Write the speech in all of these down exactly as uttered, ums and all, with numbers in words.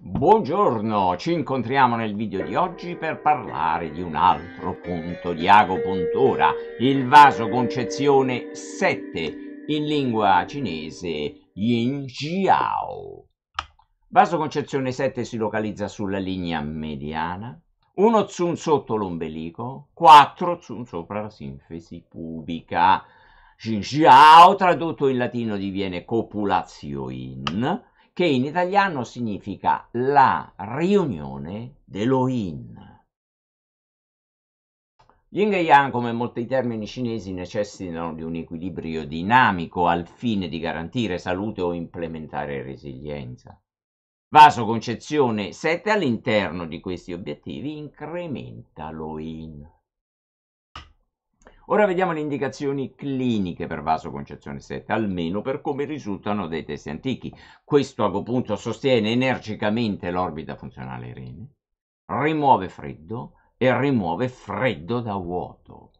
Buongiorno, ci incontriamo nel video di oggi per parlare di un altro punto di agopuntura, il vaso concezione sette, in lingua cinese Yin Jiao. Vaso concezione sette si localizza sulla linea mediana, uno tsun sotto l'ombelico, quattro tsun sopra la sinfisi pubica. Yin Jiao, tradotto in latino, diviene copulatio yin, che in italiano significa la riunione dello yin. Yin e yang, come molti termini cinesi, necessitano di un equilibrio dinamico al fine di garantire salute o implementare resilienza. Vaso concezione sette all'interno di questi obiettivi incrementa lo yin. Ora vediamo le indicazioni cliniche per vaso concezione sette, almeno per come risultano dai testi antichi. Questo agopunto sostiene energicamente l'orbita funzionale rene, rimuove freddo e rimuove freddo da vuoto.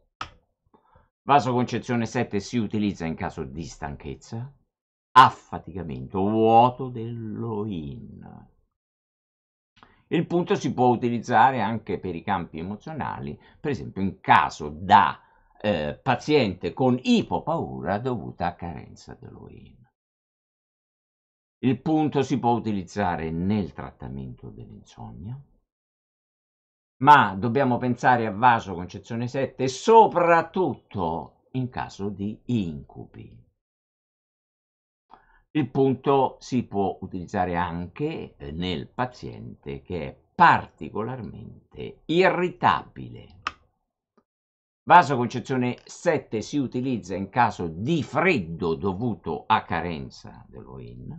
Vaso concezione sette si utilizza in caso di stanchezza, affaticamento, vuoto dello yin. Il punto si può utilizzare anche per i campi emozionali, per esempio in caso da Eh, paziente con ipopaura dovuta a carenza dello yin. Il punto si può utilizzare nel trattamento dell'insonnia, ma dobbiamo pensare a vaso concezione sette soprattutto in caso di incubi. Il punto si può utilizzare anche nel paziente che è particolarmente irritabile. Vaso concezione sette si utilizza in caso di freddo dovuto a carenza dello yin.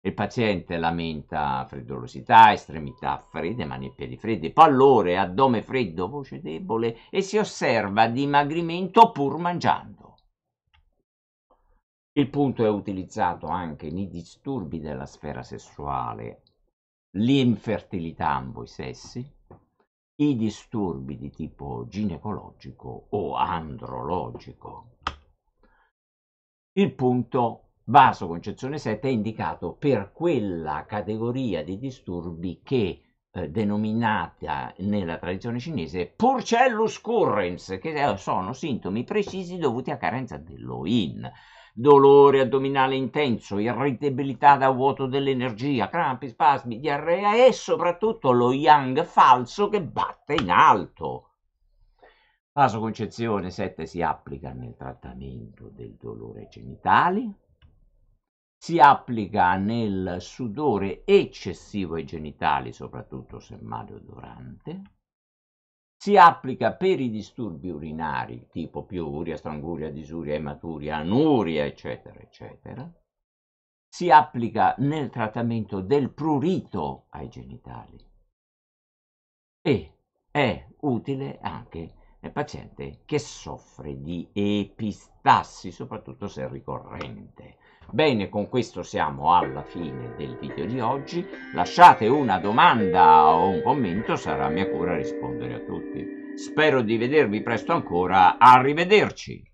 Il paziente lamenta freddolosità, estremità fredde, mani e piedi freddi, pallore, addome freddo, voce debole e si osserva dimagrimento pur mangiando. Il punto è utilizzato anche nei disturbi della sfera sessuale, l'infertilità a ambo i sessi, i disturbi di tipo ginecologico o andrologico. Il punto vaso concezione sette è indicato per quella categoria di disturbi che eh, denominata nella tradizione cinese Purcellus currens, che sono sintomi precisi dovuti a carenza dello yin: dolore addominale intenso, irritabilità da vuoto dell'energia, crampi, spasmi, diarrea e soprattutto lo yang falso che batte in alto. Vaso concezione sette si applica nel trattamento del dolore ai genitali, si applica nel sudore eccessivo ai genitali, soprattutto se maleodorante, si applica per i disturbi urinari tipo piuria, stranguria, disuria, ematuria, anuria, eccetera, eccetera. Si applica nel trattamento del prurito ai genitali e è utile anche nel paziente che soffre di epistassi, soprattutto se ricorrente. Bene, con questo siamo alla fine del video di oggi. Lasciate una domanda o un commento, sarà mia cura rispondere a tutti. Spero di vedervi presto ancora, arrivederci!